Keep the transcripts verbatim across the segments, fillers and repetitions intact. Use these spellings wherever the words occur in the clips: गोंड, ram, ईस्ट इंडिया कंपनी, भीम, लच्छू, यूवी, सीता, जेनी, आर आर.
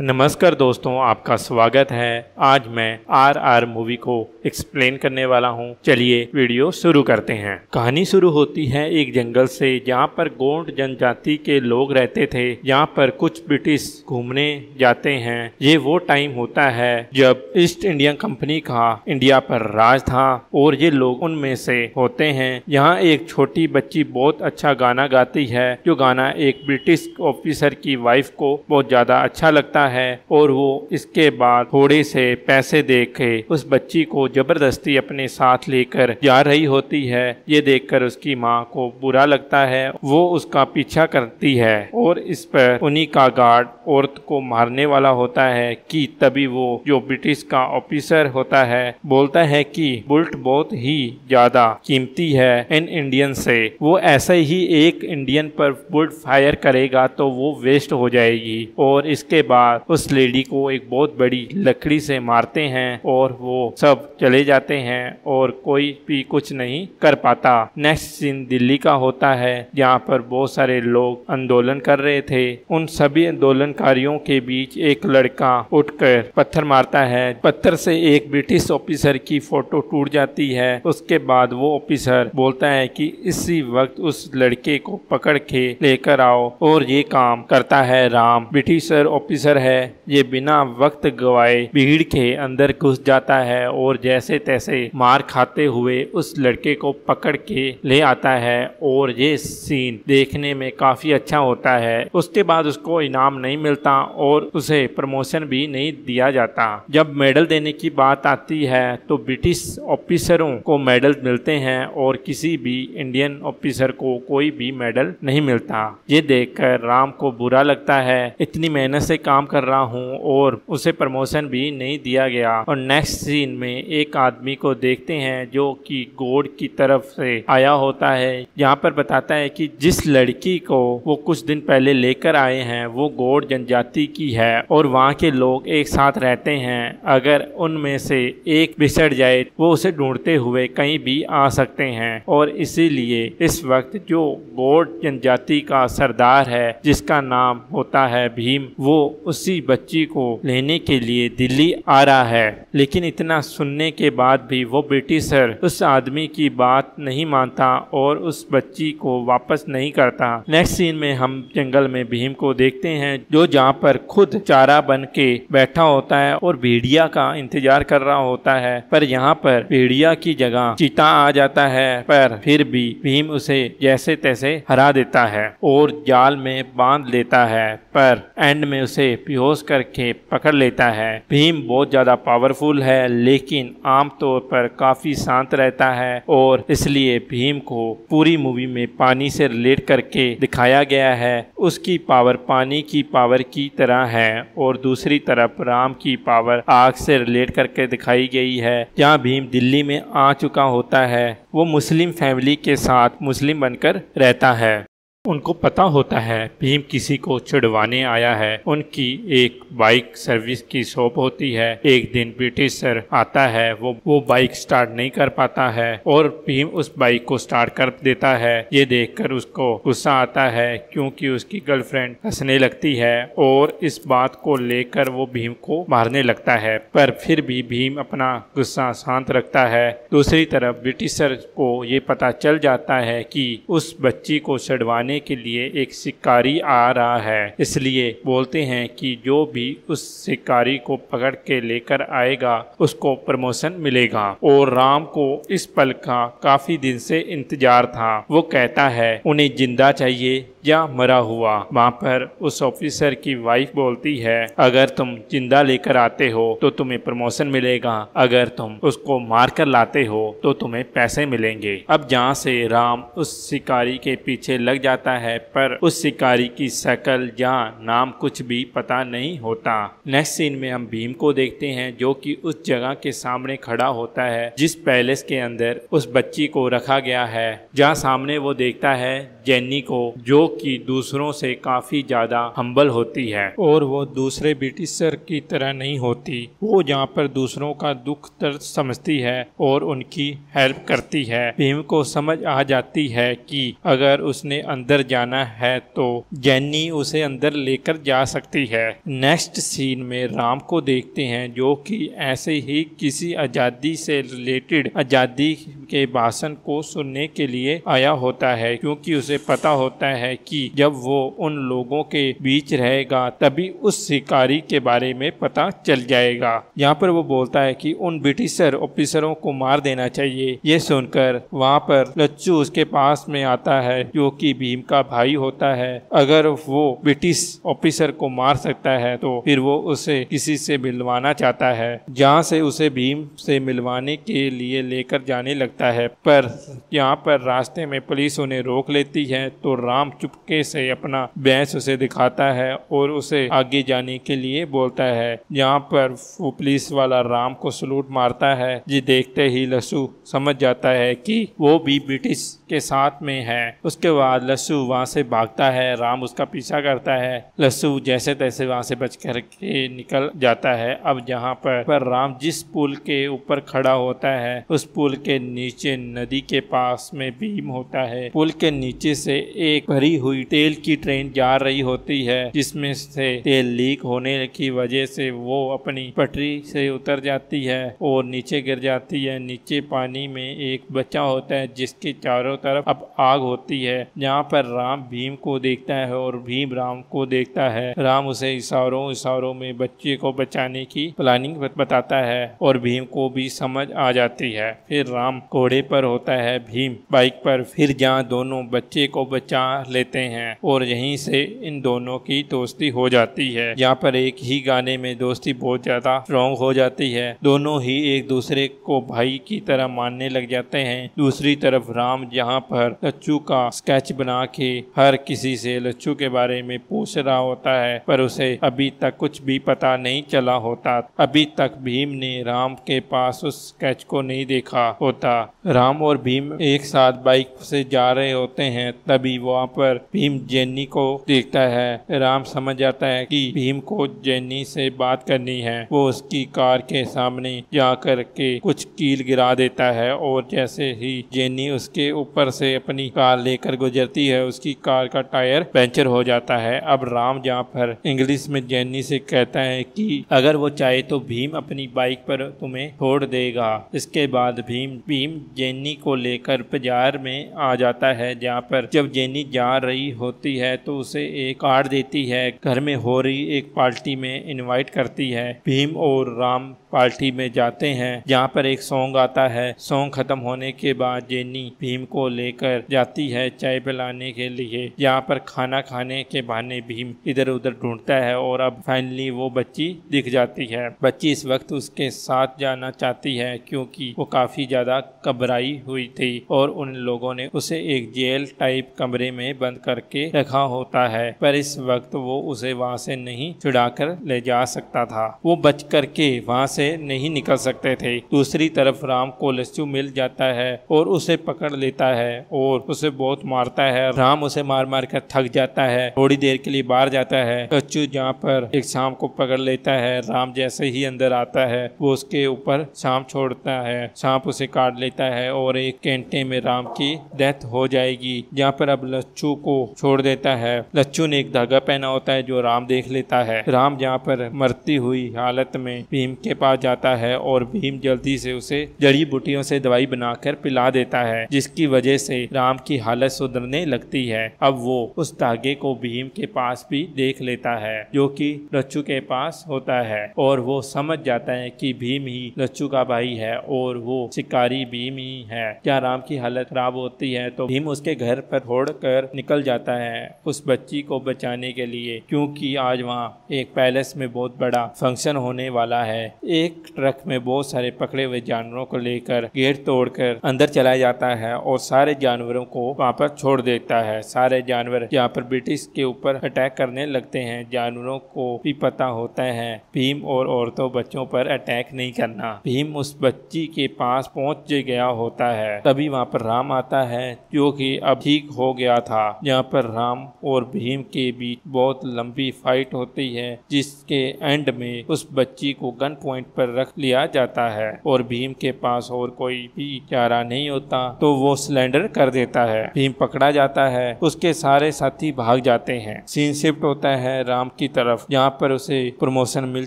नमस्कार दोस्तों, आपका स्वागत है। आज मैं आर आर मूवी को एक्सप्लेन करने वाला हूं। चलिए वीडियो शुरू करते हैं। कहानी शुरू होती है एक जंगल से जहां पर गोंड जनजाति के लोग रहते थे। यहां पर कुछ ब्रिटिश घूमने जाते हैं। ये वो टाइम होता है जब ईस्ट इंडिया कंपनी का इंडिया पर राज था और ये लोग उनमें से होते हैं। यहाँ एक छोटी बच्ची बहुत अच्छा गाना गाती है, जो गाना एक ब्रिटिश ऑफिसर की वाइफ को बहुत ज्यादा अच्छा लगता है है और वो इसके बाद थोड़े से पैसे देके उस बच्ची को जबरदस्ती अपने साथ लेकर जा रही होती है। ये देखकर उसकी माँ को बुरा लगता है, वो उसका पीछा करती है और इस पर उन्हीं का गार्ड औरत को मारने वाला होता है कि तभी वो जो ब्रिटिश का ऑफिसर होता है बोलता है कि बुलेट बहुत ही ज्यादा कीमती है इन इंडियन से, वो ऐसे ही एक इंडियन पर बुलेट फायर करेगा तो वो वेस्ट हो जाएगी। और इसके बाद उस लेडी को एक बहुत बड़ी लकड़ी से मारते हैं और वो सब चले जाते हैं और कोई भी कुछ नहीं कर पाता। नेक्स्ट सीन दिल्ली का होता है जहाँ पर बहुत सारे लोग आंदोलन कर रहे थे। उन सभी आंदोलनकारियों के बीच एक लड़का उठकर पत्थर मारता है। पत्थर से एक ब्रिटिश ऑफिसर की फोटो टूट जाती है। उसके बाद वो ऑफिसर बोलता है कि इसी वक्त उस लड़के को पकड़ के लेकर आओ, और ये काम करता है राम। ब्रिटिशर ऑफिसर है, ये बिना वक्त गवाए भीड़ के अंदर घुस जाता है और जैसे तैसे मार खाते हुए उस लड़के को पकड़ के ले आता है। और ये सीन देखने में काफी अच्छा होता है। उसके बाद उसको इनाम नहीं मिलता और उसे प्रमोशन भी नहीं दिया जाता। जब मेडल देने की बात आती है तो ब्रिटिश ऑफिसरों को मेडल मिलते हैं और किसी भी इंडियन ऑफिसर को कोई भी मेडल नहीं मिलता। ये देखकर राम को बुरा लगता है, इतनी मेहनत से काम कर रहा हूँ और उसे प्रमोशन भी नहीं दिया गया। और नेक्स्ट सीन में एक आदमी को देखते हैं जो कि गोंड की तरफ से आया होता है। यहाँ पर बताता है कि जिस लड़की को वो कुछ दिन पहले लेकर आए हैं वो गोंड जनजाति की है और वहाँ के लोग एक साथ रहते हैं। अगर उनमें से एक बिछड़ जाए वो उसे ढूंढते हुए कहीं भी आ सकते हैं, और इसीलिए इस वक्त जो गोंड जनजाति का सरदार है जिसका नाम होता है भीम, वो उसी बच्ची को लेने के लिए दिल्ली आ रहा है। लेकिन इतना सुनने के बाद भी वो ब्रिटिशर उस आदमी की बात नहीं मानता और उस बच्ची को वापस नहीं करता। नेक्स्ट सीन में हम जंगल में भीम को देखते हैं जो जहाँ पर खुद चारा बन के बैठा होता है और भेड़िया का इंतजार कर रहा होता है, पर यहाँ पर भेड़िया की जगह चीता आ जाता है। पर फिर भी भीम उसे जैसे तैसे हरा देता है और जाल में बांध लेता है, पर एंड में उसे बेहोश करके पकड़ लेता है। भीम बहुत ज्यादा पावरफुल है लेकिन आमतौर पर काफी शांत रहता है, और इसलिए भीम को पूरी मूवी में पानी से रिलेट करके दिखाया गया है। उसकी पावर पानी की पावर की तरह है और दूसरी तरफ राम की पावर आग से रिलेट करके दिखाई गई है। जहाँ भीम दिल्ली में आ चुका होता है, वो मुस्लिम फैमिली के साथ मुस्लिम बनकर रहता है। उनको पता होता है भीम किसी को छुड़वाने आया है। उनकी एक बाइक सर्विस की शॉप होती है। एक दिन ब्रिटिशर आता है, वो वो बाइक स्टार्ट नहीं कर पाता है और भीम उस बाइक को स्टार्ट कर देता है। ये देखकर उसको गुस्सा आता है क्योंकि उसकी गर्लफ्रेंड हंसने लगती है और इस बात को लेकर वो भीम को मारने लगता है, पर फिर भी भीम अपना गुस्सा शांत रखता है। दूसरी तरफ ब्रिटिशर को ये पता चल जाता है कि उस बच्ची को छुड़वाने के लिए एक शिकारी आ रहा है, इसलिए बोलते हैं कि जो भी उस शिकारी को पकड़ के लेकर आएगा उसको प्रमोशन मिलेगा। और राम को इस पल का काफी दिन से इंतजार था। वो कहता है उन्हें जिंदा चाहिए या मरा हुआ। वहाँ पर उस ऑफिसर की वाइफ बोलती है अगर तुम जिंदा लेकर आते हो तो तुम्हें प्रमोशन मिलेगा, अगर तुम उसको मार कर लाते हो तो तुम्हें पैसे मिलेंगे। अब जहाँ से राम उस शिकारी के पीछे लग जाता है, पर उस शिकारी की शक्ल या नाम कुछ भी पता नहीं होता। नेक्स्ट सीन में हम भीम को देखते हैं जो कि उस जगह के सामने खड़ा होता है जिस पैलेस के अंदर उस बच्ची को रखा गया है। जहाँ सामने वो देखता है जेनी को, जो की दूसरों से काफी ज्यादा हम्बल होती है और वो दूसरे ब्रिटिशर की तरह नहीं होती। वो यहाँ पर दूसरों का दुख दर्द समझती है और उनकी हेल्प करती है। भीम को समझ आ जाती है कि अगर उसने अंदर जाना है तो जेनी उसे अंदर लेकर जा सकती है। नेक्स्ट सीन में राम को देखते हैं जो कि ऐसे ही किसी आजादी से रिलेटेड आजादी के भाषण को सुनने के लिए आया होता है, क्योंकि उसे पता होता है कि जब वो उन लोगों के बीच रहेगा तभी उस शिकारी के बारे में पता चल जाएगा। यहाँ पर वो बोलता है कि उन ब्रिटिशर ऑफिसरों को मार देना चाहिए। ये सुनकर वहाँ पर लच्छू उसके पास में आता है जो कि भीम का भाई होता है। अगर वो ब्रिटिश ऑफिसर को मार सकता है तो फिर वो उसे किसी से मिलवाना चाहता है, जहाँ से उसे भीम से मिलवाने के लिए लेकर जाने लगता है। पर यहाँ पर रास्ते में पुलिस उन्हें रोक लेती है तो राम चुपके से अपना भैंस उसे दिखाता है और उसे आगे जाने के लिए बोलता है। यहाँ पर वो पुलिस वाला राम को सलूट मारता है। जी देखते ही लच्छू समझ जाता है कि वो भी ब्रिटिश के साथ में है। उसके बाद लच्छू वहाँ से भागता है, राम उसका पीछा करता है। लच्छू जैसे तैसे वहाँ से बच करके निकल जाता है। अब जहाँ पर, पर राम जिस पुल के ऊपर खड़ा होता है उस पुल के नीचे नदी के पास में भीम होता है। पुल के नीचे से एक भरी हुई तेल की ट्रेन जा रही होती है जिसमें से तेल लीक होने की वजह से वो अपनी पटरी से उतर जाती है और नीचे गिर जाती है। नीचे पानी में एक बच्चा होता है जिसके चारों तरफ अब आग होती है। यहाँ पर राम भीम को देखता है और भीम राम को देखता है। राम उसे इशारों इशारों में बच्चे को बचाने की प्लानिंग बताता है और भीम को भी समझ आ जाती है। फिर राम घोड़े पर होता है, भीम बाइक पर। फिर जहाँ दोनों बच्चे को बचा लेते हैं और यहीं से इन दोनों की दोस्ती हो जाती है। यहाँ पर एक ही गाने में दोस्ती बहुत ज्यादा स्ट्रॉन्ग हो जाती है। दोनों ही एक दूसरे को भाई की तरह मानने लग जाते हैं। दूसरी तरफ राम यहाँ पर लच्छू का स्केच बना के हर किसी से लच्छू के बारे में पूछ रहा होता है, पर उसे अभी तक कुछ भी पता नहीं चला होता। अभी तक भीम ने राम के पास उस स्केच को नहीं देखा होता। राम और भीम एक साथ बाइक से जा रहे होते हैं तभी वहाँ पर भीम जेनी को देखता है। राम समझ जाता है कि भीम को जेनी से बात करनी है। वो उसकी कार के सामने जा करके कुछ कील गिरा देता है और जैसे ही जेनी उसके ऊपर से अपनी कार लेकर गुजरती है उसकी कार का टायर पंचर हो जाता है। अब राम जहाँ पर इंग्लिश में जेनी से कहता है कि अगर वो चाहे तो भीम अपनी बाइक पर तुम्हें छोड़ देगा। इसके बाद भीम भीम जेनी को लेकर बाजार में आ जाता है, जहाँ पर जब जेनी जा रही होती है तो उसे एक कार्ड देती है। घर में हो रही एक पार्टी में इनवाइट करती है। भीम और राम पार्टी में जाते हैं जहाँ पर एक सॉन्ग आता है। सॉन्ग खत्म होने के बाद जेनी भीम को लेकर जाती है चाय पिलाने के लिए। यहाँ पर खाना खाने के बहाने भीम इधर उधर ढूंढता है और अब फाइनली वो बच्ची दिख जाती है। बच्ची इस वक्त उसके साथ जाना चाहती है क्योंकि वो काफी ज्यादा घबराई हुई थी और उन लोगों ने उसे एक जेल टाइप कमरे में बंद करके रखा होता है, पर इस वक्त वो उसे वहाँ से नहीं छुड़ा कर ले जा सकता था। वो बच करके वहाँ से नहीं निकल सकते थे। दूसरी तरफ राम को लच्छू मिल जाता है और उसे पकड़ लेता है और उसे बहुत मारता है। राम उसे मार मार कर थक जाता है, थोड़ी देर के लिए बाहर जाता है। लच्छू जहाँ पर एक सांप को पकड़ लेता है। राम जैसे ही अंदर आता है वो उसके ऊपर सांप छोड़ता है। सांप उसे काट लेता है और एक घंटे में राम की डेथ हो जाएगी। जहाँ पर अब लच्छू को छोड़ देता है। लच्छू ने एक धागा पहना होता है जो राम देख लेता है। राम जहाँ पर मरती हुई हालत में भीम के आ जाता है और भीम जल्दी से उसे जड़ी बूटियों से दवाई बनाकर पिला देता है, जिसकी वजह से राम की हालत सुधरने लगती है। अब वो उस धागे को भीम के पास भी देख लेता है जो कि लच्छू के पास होता है और वो समझ जाता है कि भीम ही लच्छू का भाई है और वो शिकारी भीम ही है। क्या राम की हालत खराब होती है तो भीम उसके घर पर छोड़ कर निकल जाता है उस बच्ची को बचाने के लिए, क्योंकि आज वहाँ एक पैलेस में बहुत बड़ा फंक्शन होने वाला है। एक ट्रक में बहुत सारे पकड़े हुए जानवरों को लेकर गेट तोड़कर अंदर चला जाता है और सारे जानवरों को वहाँ पर छोड़ देता है। सारे जानवर यहाँ पर ब्रिटिश के ऊपर अटैक करने लगते हैं। जानवरों को भी पता होता है भीम और औरतों बच्चों पर अटैक नहीं करना। भीम उस बच्ची के पास पहुँच गया होता है, तभी वहाँ पर राम आता है जो कि अब ठीक हो गया था। यहाँ पर राम और भीम के बीच बहुत लंबी फाइट होती है जिसके एंड में उस बच्ची को गन पॉइंट पर रख लिया जाता है और भीम के पास और कोई भी चारा नहीं होता तो वो सिलेंडर कर देता है। भीम पकड़ा जाता है, उसके सारे साथी भाग जाते हैं। सीन शिफ्ट होता है राम की तरफ, जहाँ पर उसे प्रमोशन मिल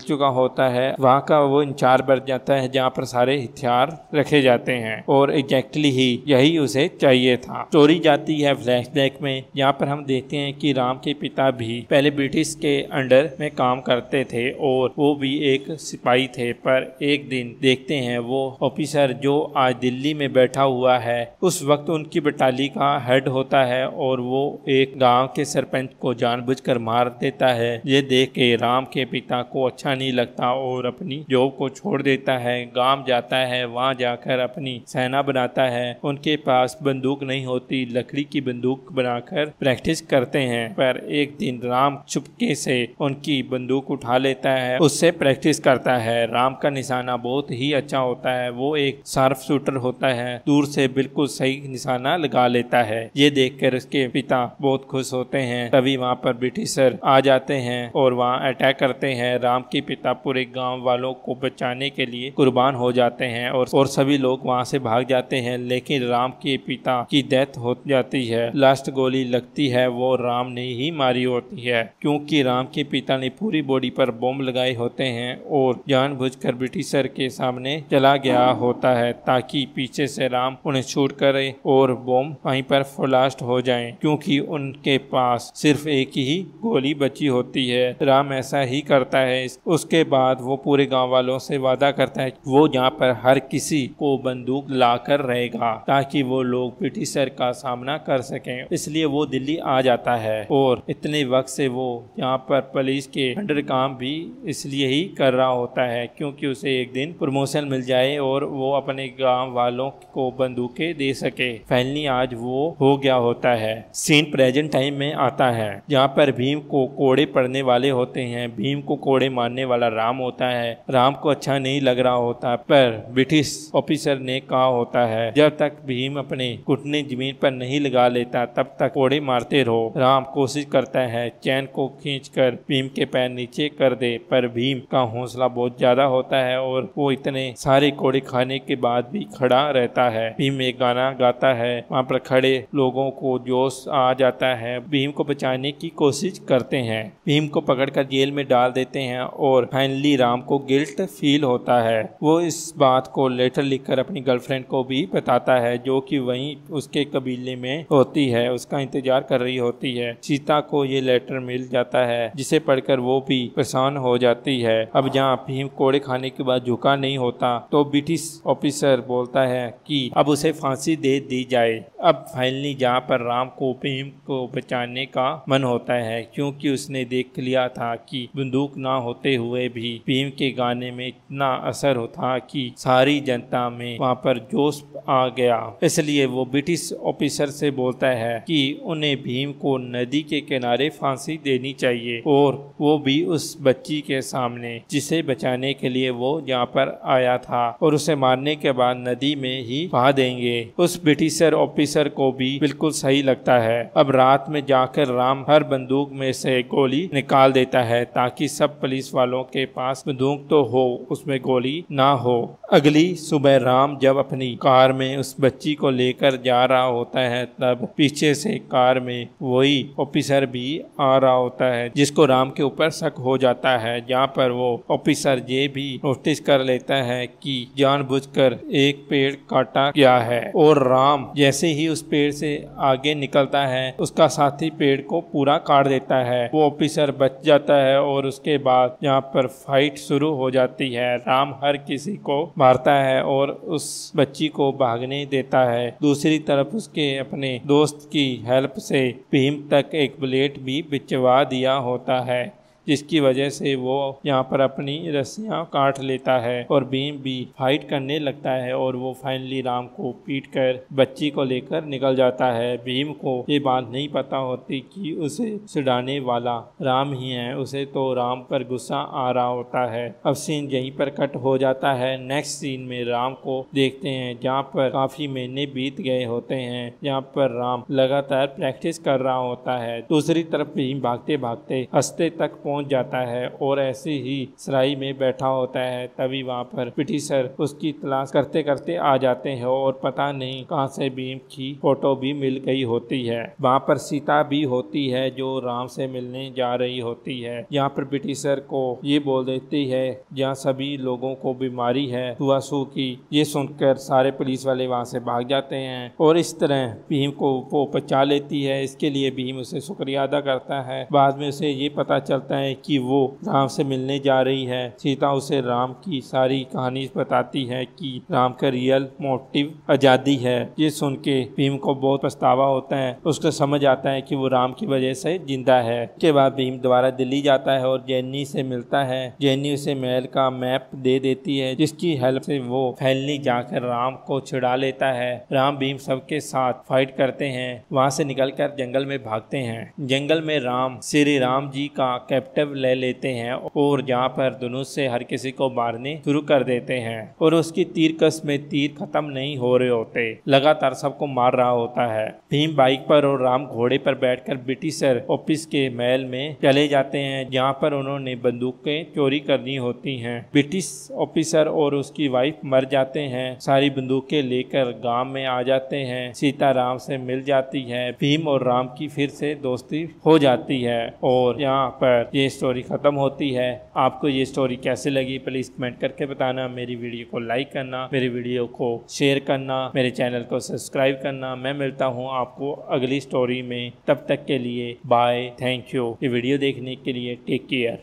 चुका होता है। वहाँ का वो इंचार्ज बन जाता है जहाँ पर सारे हथियार रखे जाते हैं और एग्जैक्टली ही यही उसे चाहिए था। स्टोरी जाती है फ्लैशबैक में, यहाँ पर हम देखते हैं कि राम के पिता भी पहले ब्रिटिश के अंडर में काम करते थे और वो भी एक सिपाही थे, पर एक दिन देखते हैं वो ऑफिसर जो आज दिल्ली में बैठा हुआ है उस वक्त उनकी बटाली का हेड होता है और वो एक गांव के सरपंच को जानबूझकर मार देता है। ये देख के राम के पिता को अच्छा नहीं लगता और अपनी जॉब को छोड़ देता है। गांव जाता है, वहाँ जाकर अपनी सेना बनाता है। उनके पास बंदूक नहीं होती, लकड़ी की बंदूक बनाकर प्रैक्टिस करते हैं, पर एक दिन राम चुपके से उनकी बंदूक उठा लेता है, उससे प्रैक्टिस करता है। राम का निशाना बहुत ही अच्छा होता है, वो एक शार्प शूटर होता है, दूर से बिल्कुल सही निशाना लगा लेता है। ये देखकर उसके पिता बहुत खुश होते हैं। तभी वहाँ पर ब्रिटिशर आ जाते हैं और वहाँ अटैक करते हैं। राम के पिता पूरे गांव वालों को बचाने के लिए कुर्बान हो जाते हैं और, और सभी लोग वहाँ से भाग जाते हैं, लेकिन राम के पिता की डेथ हो जाती है। लास्ट गोली लगती है वो राम ने ही मारी होती है, क्योंकि राम के पिता ने पूरी बॉडी पर बॉम्ब लगाए होते हैं और जानबूझकर ब्रिटिशर के सामने चला गया होता है ताकि पीछे से राम उन्हें शूट करे और बॉम्ब वहीं पर फ्लास्ट हो जाए, क्योंकि उनके पास सिर्फ एक ही गोली बची होती है। राम ऐसा ही करता है। उसके बाद वो पूरे गांव वालों से वादा करता है वो यहाँ पर हर किसी को बंदूक लाकर रहेगा ताकि वो लोग ब्रिटिशर का सामना कर सकें। इसलिए वो दिल्ली आ जाता है और इतने वक्त से वो यहाँ पर पुलिस के अंडर काम भी इसलिए ही कर रहा होता है क्योंकि उसे एक दिन प्रमोशन मिल जाए और वो अपने गांव वालों को बंदूकें दे सके। फाइनली आज वो हो गया होता है। सीन प्रेजेंट टाइम में आता है जहाँ पर भीम को कोड़े पड़ने वाले होते हैं। भीम को कोड़े मारने वाला राम होता है। राम को अच्छा नहीं लग रहा होता, पर ब्रिटिश ऑफिसर ने कहा होता है जब तक भीम अपने घुटने जमीन पर नहीं लगा लेता तब तक कोड़े मारते रहो। राम कोशिश करता है चैन को खींचकर भीम के पैर नीचे कर दे, पर भीम का हौसला बहुत ज्यादा होता है और वो इतने सारे कोड़े खाने के बाद भी खड़ा रहता है। भीम एक गाना गाता है, वहाँ पर खड़े लोगों को जोश आ जाता है। भीम को बचाने की कोशिश करते हैं, भीम को पकड़कर जेल में डाल देते हैं और फाइनली राम को गिल्ट फील होता है। वो इस बात को लेटर लिखकर अपनी गर्लफ्रेंड को भी बताता है जो कि वहीं उसके कबीले में होती है, उसका इंतजार कर रही होती है। सीता को ये लेटर मिल जाता है जिसे पढ़कर वो भी परेशान हो जाती है। अब जहाँ भीम कोड़े खाने के बाद झुका नहीं होता तो ब्रिटिश ऑफिसर बोलता है कि अब उसे फांसी दे दी जाए। अब फाइनली जहाँ पर राम को भीम को बचाने का मन होता है क्योंकि उसने देख लिया था कि बंदूक ना होते हुए भी भीम के गाने में इतना असर था कि सारी जनता में वहाँ पर जोश आ गया। इसलिए वो ब्रिटिश ऑफिसर से बोलता है कि उन्हें भीम को नदी के किनारे फांसी देनी चाहिए और वो भी उस बच्ची के सामने जिसे बचाने के लिए वो यहाँ पर आया था, और उसे मारने के बाद नदी में ही बहा देंगे। उस ब्रिटिशर ऑफिसर को भी बिल्कुल सही लगता है। अब रात में जाकर राम हर बंदूक में से गोली निकाल देता है ताकि सब पुलिस वालों के पास बंदूक तो हो, उसमें गोली ना हो। अगली सुबह राम जब अपनी कार में उस बच्ची को लेकर जा रहा होता है तब पीछे से कार में वही ऑफिसर भी आ रहा होता है जिसको राम के ऊपर शक हो जाता है। जहाँ पर वो ऑफिसर ये भी नोटिस कर लेता है कि जानबूझकर एक पेड़ काटा गया है और राम जैसे ही उस पेड़ से आगे निकलता है उसका साथी पेड़ को पूरा काट देता है। वो ऑफिसर बच जाता है और उसके बाद यहाँ पर फाइट शुरू हो जाती है। राम हर किसी को मारता है और उस बच्ची को भागने देता है। दूसरी तरफ उसके अपने दोस्त की हेल्प से भीम तक एक बुलेट भी बिचवा दिया होता है जिसकी वजह से वो यहाँ पर अपनी रस्सियाँ काट लेता है और भीम भी फाइट करने लगता है और वो फाइनली राम को पीटकर बच्ची को लेकर निकल जाता है। भीम को ये बात नहीं पता होती कि उसे सुड़ाने वाला राम ही है, उसे तो राम पर गुस्सा आ रहा होता है। अब सीन यहीं पर कट हो जाता है। नेक्स्ट सीन में राम को देखते हैं जहाँ पर काफी महीने बीत गए होते हैं, जहाँ पर राम लगातार प्रैक्टिस कर रहा होता है। दूसरी तरफ भीम भागते भागते हस्ते तक पहुंच जाता है और ऐसे ही सराय में बैठा होता है। तभी वहाँ पर ब्रिटिशर उसकी तलाश करते करते आ जाते हैं और पता नहीं कहाँ से भीम की फोटो भी मिल गई होती है। वहाँ पर सीता भी होती है जो राम से मिलने जा रही होती है। यहाँ पर ब्रिटिशर को ये बोल देती है यहाँ सभी लोगों को बीमारी है तुआसू की। ये सुनकर सारे पुलिस वाले वहाँ से भाग जाते हैं और इस तरह भीम को वो बचा लेती है। इसके लिए भीम उसे शुक्रिया अदा करता है। बाद में उसे ये पता चलता है कि वो राम से मिलने जा रही है। सीता उसे राम की सारी कहानी बताती है कि राम का रियल मोटिव आजादी है। ये सुन के भीम को बहुत पछतावा होता है। उसको समझ आता है कि वो राम की वजह से जिंदा है। इसके बाद भीम दोबारा दिल्ली जाता है और जेनी से मिलता है। जेनी उसे महल का मैप दे देती है जिसकी हेल्प से वो फैलनी जाकर राम को छुड़ा लेता है। राम भीम सबके साथ फाइट करते हैं। वहाँ से निकलकर जंगल में भागते हैं। जंगल में राम श्री राम जी का कैप्टिव ले लेते हैं और यहाँ पर धनुष से हर किसी को मारने शुरू कर देते हैं और उसकी तीर कस में तीर खत्म नहीं हो रहे होते, लगातार सबको मार रहा होता है। भीम बाइक पर और राम घोड़े पर बैठकर ब्रिटिशर ऑफिस के महल में चले जाते हैं जहाँ पर उन्होंने बंदूकें चोरी करनी होती हैं। ब्रिटिश ऑफिसर और उसकी वाइफ मर जाते हैं। सारी बंदूकें लेकर गांव में आ जाते हैं। सीता राम से मिल जाती है। भीम और राम की फिर से दोस्ती हो जाती है और यहाँ पर ये स्टोरी खत्म होती है। आपको ये स्टोरी कैसे लगी प्लीज कमेंट करके बताना। मेरी वीडियो को लाइक करना, मेरी वीडियो को शेयर करना, मेरे चैनल को सब्सक्राइब करना। मैं मिलता हूँ आपको अगली स्टोरी में, तब तक के लिए बाय। थैंक यू ये वीडियो देखने के लिए। Take care.